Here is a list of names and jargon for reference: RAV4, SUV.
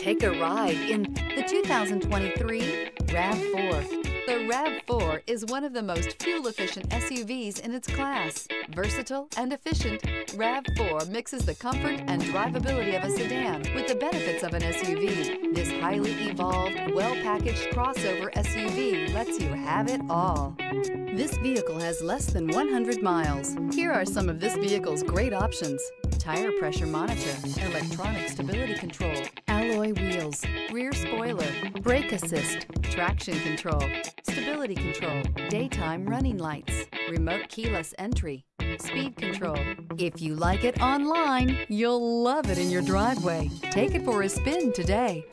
Take a ride in the 2023 RAV4. The RAV4 is one of the most fuel-efficient SUVs in its class. Versatile and efficient, RAV4 mixes the comfort and drivability of a sedan with the benefits of an SUV. This highly evolved, well-packaged crossover SUV lets you have it all. This vehicle has less than 100 miles. Here are some of this vehicle's great options: tire pressure monitor, electronic stability control, alloy wheels, rear spoiler, brake assist, traction control, stability control, daytime running lights, remote keyless entry, speed control. If you like it online, you'll love it in your driveway. Take it for a spin today.